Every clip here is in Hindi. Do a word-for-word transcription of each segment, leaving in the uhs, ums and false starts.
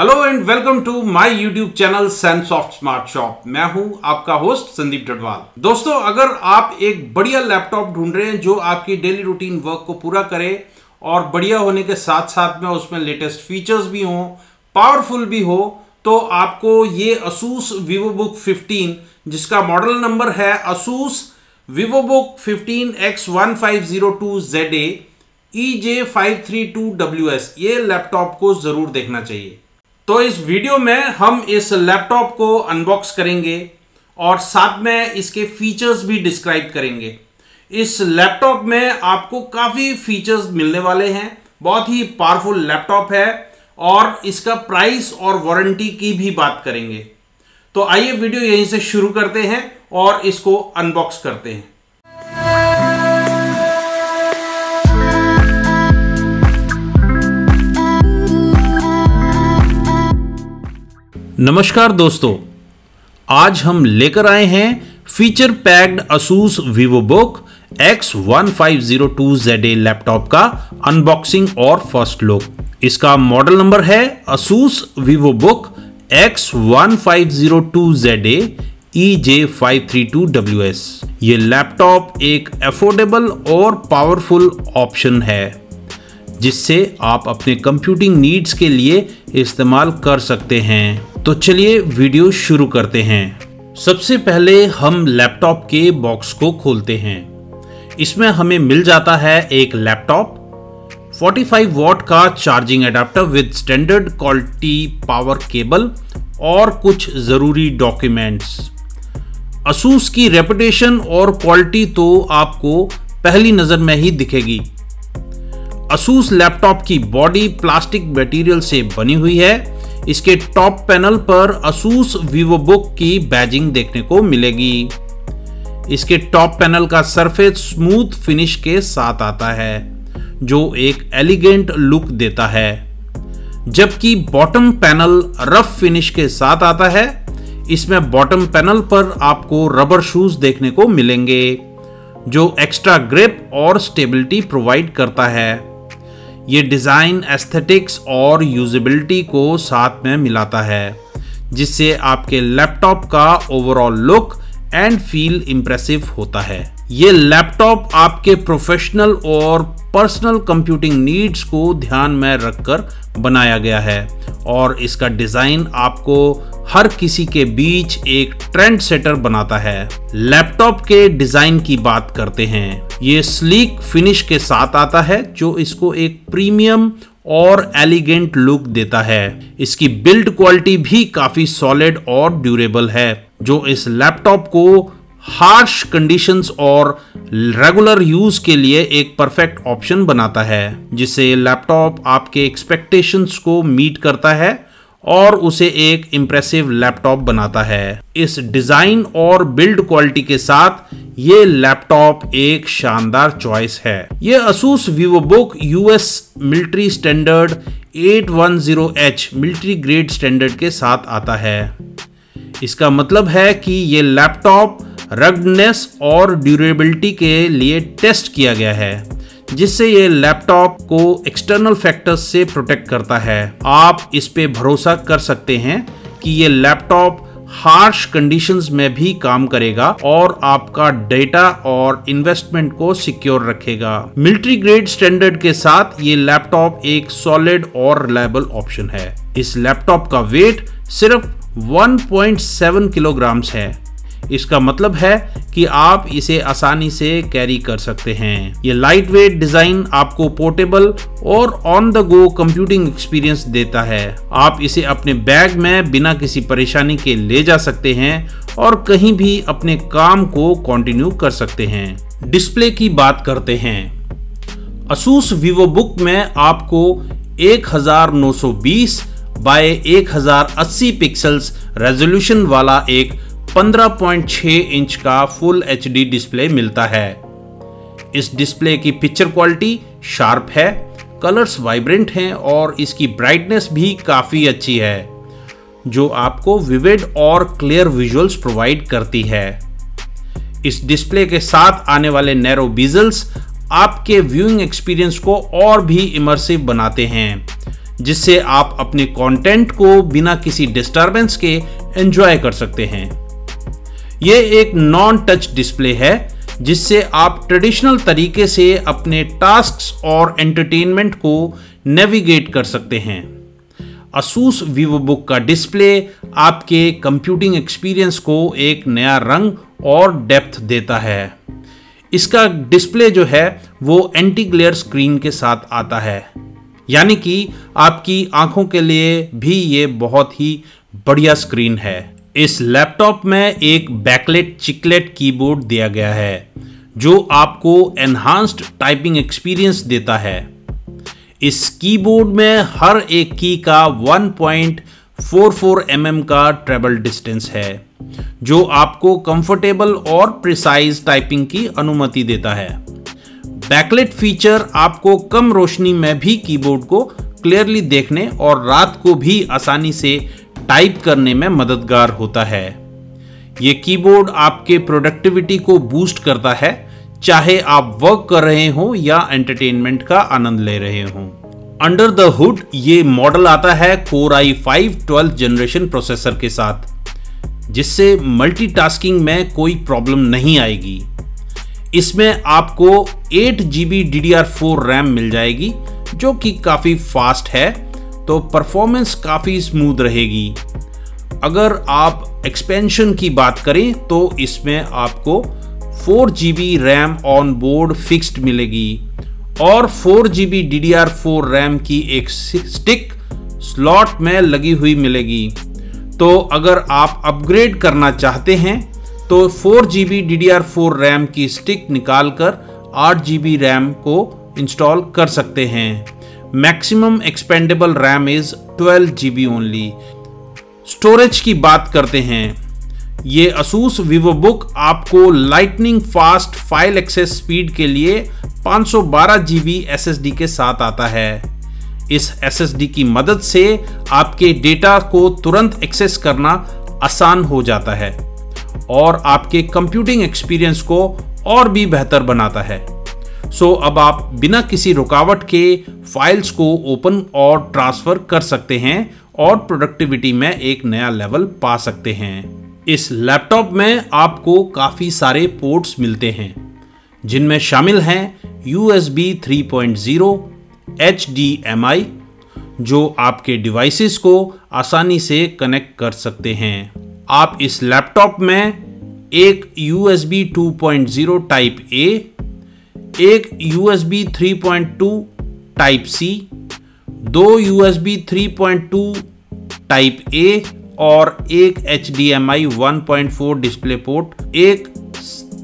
Hello and welcome to my YouTube channel SanSoft smart shop. मैं हूं आपका होस्ट संदीप डडवाल। दोस्तों, अगर आप एक बढ़िया लैपटॉप ढूंढ रहे हैं जो आपकी डेली रूटीन वर्क को पूरा करे और बढ़िया होने के साथ साथ में उसमें लेटेस्ट फीचर्स भी हों, पावरफुल भी हो, तो आपको ये Asus VivoBook फिफ्टीन, जिसका मॉडल नंबर है Asus VivoBook fifteen X one five zero two Z A E J five three two W S, ये लैपटॉप को जरूर देखना चाहिए। तो इस वीडियो में हम इस लैपटॉप को अनबॉक्स करेंगे और साथ में इसके फीचर्स भी डिस्क्राइब करेंगे। इस लैपटॉप में आपको काफ़ी फीचर्स मिलने वाले हैं, बहुत ही पावरफुल लैपटॉप है, और इसका प्राइस और वारंटी की भी बात करेंगे। तो आइए वीडियो यहीं से शुरू करते हैं और इसको अनबॉक्स करते हैं। नमस्कार दोस्तों, आज हम लेकर आए हैं feature packed Asus VivoBook X one five zero two Z A laptop का अनबॉक्सिंग और फर्स्ट लुक। इसका मॉडल नंबर है Asus VivoBook X one five zero two Z A E J five three two W S. ये लैपटॉप एक अफोर्डेबल और पावरफुल ऑप्शन है जिससे आप अपने कंप्यूटिंग नीड्स के लिए इस्तेमाल कर सकते हैं। तो चलिए वीडियो शुरू करते हैं। सबसे पहले हम लैपटॉप के बॉक्स को खोलते हैं। इसमें हमें मिल जाता है एक लैपटॉप, पैंतालीस वॉट का charging adapter with standard quality power cable और कुछ ज़रूरी डॉक्यूमेंट्स। Asus की रेपुटेशन और क्वालिटी तो आपको पहली नज़र में ही दिखेगी। Asus लैपटॉप की बॉडी प्लास्टिक मटेरियल से बनी हुई है। इसके टॉप पैनल पर Asus VivoBook की बैजिंग देखने को मिलेगी। इसके टॉप पैनल का सरफेस स्मूथ फिनिश के साथ आता है जो एक एलिगेंट लुक देता है, जबकि बॉटम पैनल रफ फिनिश के साथ आता है। इसमें बॉटम पैनल पर आपको रबर शूज देखने को मिलेंगे जो एक्स्ट्रा ग्रिप और स्टेबिलिटी प्रोवाइड करता है। ये डिज़ाइन एस्थेटिक्स और यूजेबिलिटी को साथ में मिलाता है जिससे आपके लैपटॉप का overall look and feel impressive होता है। ये लैपटॉप आपके प्रोफेशनल और पर्सनल कंप्यूटिंग नीड्स को ध्यान में रखकर बनाया गया है और इसका डिज़ाइन आपको हर किसी के बीच एक ट्रेंड सेटर बनाता है। लैपटॉप के डिज़ाइन की बात करते हैं। ये स्लीक फिनिश के साथ आता है जो इसको एक प्रीमियम और एलिगेंट लुक देता है। इसकी बिल्ड क्वालिटी भी काफ़ी सॉलिड और ड्यूरेबल है जो इस लैपटॉप को हार्श कंडीशंस और रेगुलर यूज के लिए एक परफेक्ट ऑप्शन बनाता है, जिससे लैपटॉप आपके एक्सपेक्टेशंस को मीट करता है और उसे एक इम्प्रेसिव लैपटॉप बनाता है। इस डिज़ाइन और बिल्ड क्वालिटी के साथ ये लैपटॉप एक शानदार चॉइस है। ये Asus VivoBook US military standard eight one zero H military grade standard के साथ आता है। इसका मतलब है कि ये लैपटॉप रगनेस और ड्यूरेबिलिटी के लिए टेस्ट किया गया है, जिससे ये लैपटॉप को एक्सटर्नल फैक्टर्स से प्रोटेक्ट करता है। आप इस पे भरोसा कर सकते हैं कि ये लैपटॉप हार्श कंडीशंस में भी काम करेगा और आपका डेटा और इन्वेस्टमेंट को सिक्योर रखेगा। मिलिट्री ग्रेड स्टैंडर्ड के साथ ये लैपटॉप एक सॉलिड और रिलायबल ऑप्शन है। इस लैपटॉप का वेट सिर्फ वन पॉइंट सेवन किलोग्राम्स है। इसका मतलब है कि आप इसे आसानी से कैरी कर सकते हैं। ये लाइट वेट डिज़ाइन आपको पोर्टेबल और on the go computing experience देता है। आप इसे अपने बैग में बिना किसी परेशानी के ले जा सकते हैं और कहीं भी अपने काम को कंटिन्यू कर सकते हैं। डिस्प्ले की बात करते हैं। Asus VivoBook में आपको एक हज़ार नौ सौ बीस बाय एक हज़ार अस्सी पिक्सल्स रेजोल्यूशन वाला एक पंद्रह पॉइंट छह इंच का फुल एचडी डिस्प्ले मिलता है। इस डिस्प्ले की पिक्चर क्वालिटी शार्प है, कलर्स वाइब्रेंट हैं और इसकी ब्राइटनेस भी काफ़ी अच्छी है जो आपको विविड और क्लियर विजुअल्स प्रोवाइड करती है। इस डिस्प्ले के साथ आने वाले नैरो बीजल्स आपके व्यूइंग एक्सपीरियंस को और भी इमर्सिव बनाते हैं जिससे आप अपने कंटेंट को बिना किसी डिस्टरबेंस के एंजॉय कर सकते हैं। ये एक नॉन टच डिस्प्ले है जिससे आप ट्रेडिशनल तरीके से अपने टास्क्स और एंटरटेनमेंट को नेविगेट कर सकते हैं। Asus VivoBook का डिस्प्ले आपके कंप्यूटिंग एक्सपीरियंस को एक नया रंग और डेप्थ देता है। इसका डिस्प्ले जो है वो एंटी ग्लेयर स्क्रीन के साथ आता है, यानी कि आपकी आंखों के लिए भी ये बहुत ही बढ़िया स्क्रीन है। इस लैपटॉप में एक बैकलेट चिकलेट कीबोर्ड दिया गया है जो आपको एनहांस्ड टाइपिंग एक्सपीरियंस देता है। इस कीबोर्ड में हर एक की का one point four four M M का ट्रेबल डिस्टेंस है जो आपको कंफर्टेबल और प्रिसाइज टाइपिंग की अनुमति देता है। बैकलाइट फीचर आपको कम रोशनी में भी कीबोर्ड को क्लियरली देखने और रात को भी आसानी से टाइप करने में मददगार होता है। ये कीबोर्ड आपके प्रोडक्टिविटी को बूस्ट करता है, चाहे आप वर्क कर रहे हो या एंटरटेनमेंट का आनंद ले रहे हो। अंडर द हुड ये मॉडल आता है core I five twelfth generation processor के साथ, जिससे मल्टीटास्किंग में कोई प्रॉब्लम नहीं आएगी। इसमें आपको eight G B D D R four RAM मिल जाएगी जो कि काफ़ी फास्ट है, तो परफॉर्मेंस काफ़ी स्मूथ रहेगी। अगर आप एक्सपेंशन की बात करें तो इसमें आपको four G B RAM on board fixed मिलेगी और four G B D D R four RAM की एक स्टिक स्लॉट में लगी हुई मिलेगी। तो अगर आप अपग्रेड करना चाहते हैं तो four G B D D R four RAM की स्टिक निकालकर एट जी बी रैम को इंस्टॉल कर सकते हैं। Maximum expandable RAM is twelve G B only. Storage की बात करते हैं, ये Asus VivoBook आपको lightning fast file access speed के लिए five hundred twelve G B S S D के साथ आता है। इस एस एस डी की मदद से आपके डेटा को तुरंत एक्सेस करना आसान हो जाता है और आपके कंप्यूटिंग एक्सपीरियंस को और भी बेहतर बनाता है। सो अब आप बिना किसी रुकावट के फाइल्स को ओपन और ट्रांसफ़र कर सकते हैं और प्रोडक्टिविटी में एक नया लेवल पा सकते हैं। इस लैपटॉप में आपको काफ़ी सारे पोर्ट्स मिलते हैं जिनमें शामिल हैं U S B three point zero, H D M I जो आपके डिवाइसेस को आसानी से कनेक्ट कर सकते हैं। आप इस लैपटॉप में एक U S B two point zero type A, एक U S B three point two type C, दो U S B three point two type A और एक H D M I one point four display port, एक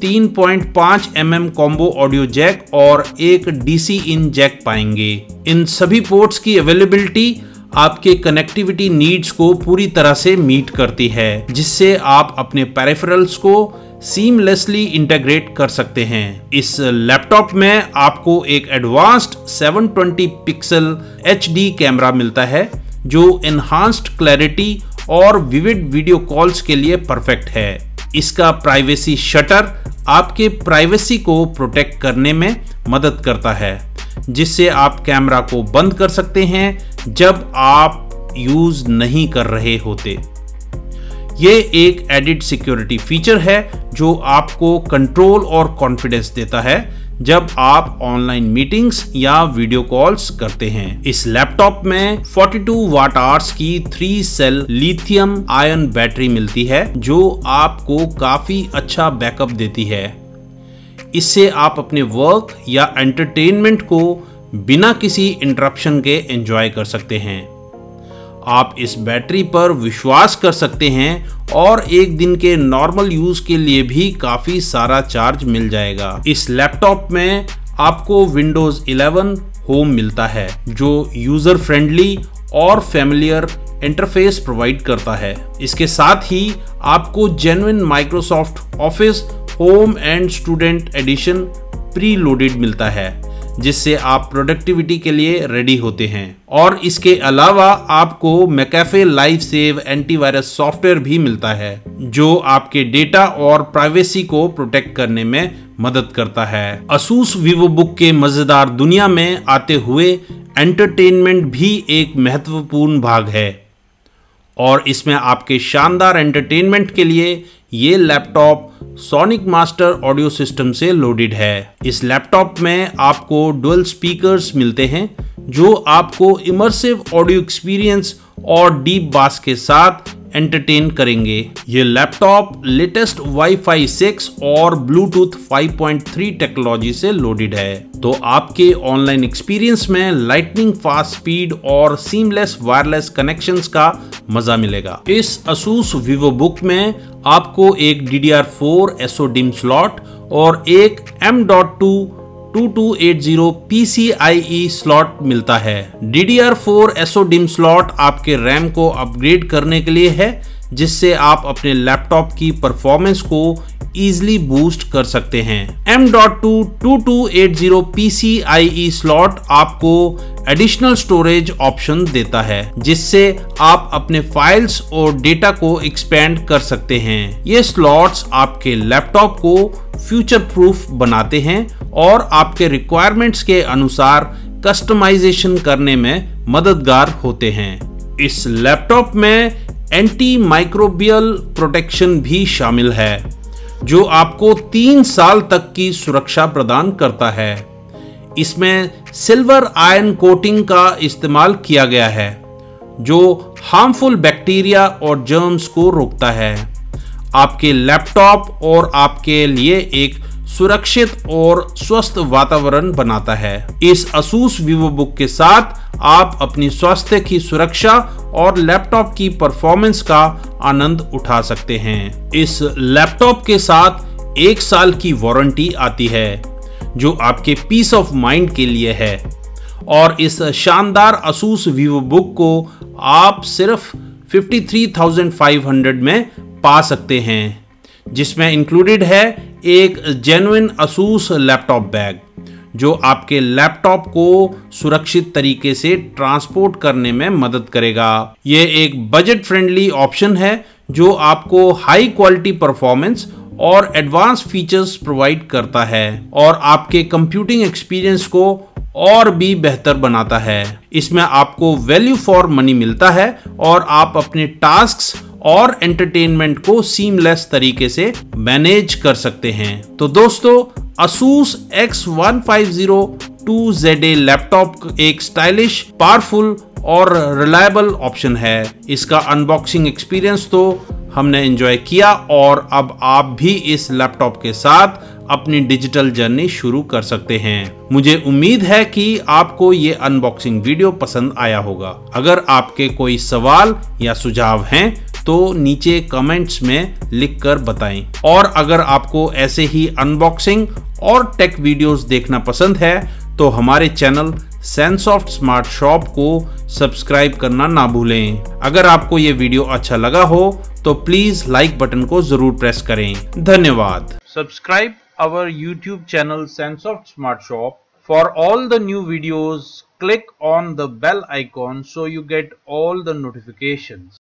three point five M M combo audio jack और एक डी सी इन जैक पाएंगे। इन सभी पोर्ट्स की अवेलेबिलिटी आपके कनेक्टिविटी नीड्स को पूरी तरह से मीट करती है, जिससे आप अपने पेरिफेरल्स को सीमलेसली इंटीग्रेट कर सकते हैं। इस लैपटॉप में आपको एक advanced seven twenty pixel H D camera मिलता है जो एनहांस्ड क्लैरिटी और विविड वीडियो कॉल्स के लिए परफेक्ट है। इसका प्राइवेसी शटर आपके प्राइवेसी को प्रोटेक्ट करने में मदद करता है, जिससे आप कैमरा को बंद कर सकते हैं जब आप यूज़ नहीं कर रहे होते। ये एक एडिड सिक्योरिटी फीचर है जो आपको कंट्रोल और कॉन्फिडेंस देता है जब आप ऑनलाइन मीटिंग्स या वीडियो कॉल्स करते हैं। इस लैपटॉप में फोर्टी टू वाट आवर्स की three cell lithium ion battery मिलती है जो आपको काफी अच्छा बैकअप देती है। इससे आप अपने वर्क या एंटरटेनमेंट को बिना किसी इंटरप्शन के एंजॉय कर सकते हैं। आप इस बैटरी पर विश्वास कर सकते हैं और एक दिन के नॉर्मल यूज के लिए भी काफ़ी सारा चार्ज मिल जाएगा। इस लैपटॉप में आपको विंडोज़ इलेवन होम मिलता है जो यूज़र फ्रेंडली और फैमिलियर इंटरफेस प्रोवाइड करता है। इसके साथ ही आपको genuine Microsoft Office home and student edition pre loaded मिलता है, जिससे आप प्रोडक्टिविटी के लिए रेडी होते हैं। और इसके अलावा आपको McAfee LifeSave एंटीवायरस सॉफ्टवेयर भी मिलता है जो आपके डेटा और प्राइवेसी को प्रोटेक्ट करने में मदद करता है। Asus VivoBook के मज़ेदार दुनिया में आते हुए एंटरटेनमेंट भी एक महत्वपूर्ण भाग है और इसमें आपके शानदार एंटरटेनमेंट के लिए ये laptop Sonic Master audio system से लोडेड है। इस लैपटॉप में आपको डुअल स्पीकर्स मिलते हैं जो आपको इमर्सिव ऑडियो एक्सपीरियंस और डीप बास के साथ एंटरटेन करेंगे। ये लैपटॉप लेटेस्ट वाईफाई सिक्स और Bluetooth five point three technology से लोडेड है, तो आपके ऑनलाइन एक्सपीरियंस में लाइटनिंग फास्ट स्पीड और सीमलेस वायरलेस कनेक्शंस का मजा मिलेगा। इस Asus VivoBook में आपको एक D D R four SO D I M slot और एक M dot two two two eight zero P C I E slot मिलता है। D D R four SO D I M slot आपके रैम को अपग्रेड करने के लिए है, जिससे आप अपने लैपटॉप की परफॉर्मेंस को ईजिली बूस्ट कर सकते हैं। M dot two two two eight zero P C I E slot आपको एडिशनल स्टोरेज ऑप्शन देता है, जिससे आप अपने फाइल्स और डेटा को एक्सपेंड कर सकते हैं। ये स्लॉट्स आपके लैपटॉप को फ्यूचर प्रूफ बनाते हैं और आपके रिक्वायरमेंट्स के अनुसार कस्टमाइजेशन करने में मददगार होते हैं। इस लैपटॉप में एंटी माइक्रोबियल प्रोटेक्शन भी शामिल है जो आपको तीन साल तक की सुरक्षा प्रदान करता है। इसमें सिल्वर आयरन कोटिंग का इस्तेमाल किया गया है जो हार्मफुल बैक्टीरिया और जर्म्स को रोकता है। आपके लैपटॉप और आपके लिए एक सुरक्षित और स्वस्थ वातावरण बनाता है। इस Asus VivoBook के साथ आप अपनी स्वास्थ्य की सुरक्षा और लैपटॉप की परफॉर्मेंस का आनंद उठा सकते हैं। इस लैपटॉप के साथ एक साल की वारंटी आती है जो आपके पीस ऑफ माइंड के लिए है और इस शानदार Asus VivoBook को आप सिर्फ तिरेपन हज़ार पाँच सौ में पा सकते हैं, जिसमें इंक्लूडेड है एक जेन्युइन Asus लैपटॉप बैग जो आपके लैपटॉप को सुरक्षित तरीके से ट्रांसपोर्ट करने में मदद करेगा। ये एक बजट फ्रेंडली ऑप्शन है जो आपको हाई क्वालिटी परफॉर्मेंस और एडवांस फीचर्स प्रोवाइड करता है और आपके कंप्यूटिंग एक्सपीरियंस को और भी बेहतर बनाता है। इसमें आपको वैल्यू फॉर मनी मिलता है और आप अपने टास्क्स और एंटरटेनमेंट को सीमलेस तरीके से मैनेज कर सकते हैं। तो दोस्तों, Asus X one five zero two Z A laptop एक स्टाइलिश, पावरफुल और रिलायबल ऑप्शन है। इसका अनबॉक्सिंग एक्सपीरियंस तो हमने एंजॉय किया और अब आप भी इस लैपटॉप के साथ अपनी डिजिटल जर्नी शुरू कर सकते हैं। मुझे उम्मीद है कि आपको ये अनबॉक्सिंग वीडियो पसंद आया होगा। अगर आपके कोई सवाल या सुझाव हैं तो नीचे कमेंट्स में लिखकर बताएं। और अगर आपको ऐसे ही अनबॉक्सिंग और टेक वीडियोस देखना पसंद है तो हमारे चैनल SanSoft Smart Shop को सब्सक्राइब करना ना भूलें। अगर आपको ये वीडियो अच्छा लगा हो तो प्लीज लाइक बटन को जरूर प्रेस करें। धन्यवाद। Subscribe our YouTube channel SanSoft Smart Shop for all the new videos, click on the bell icon so you get all the notifications.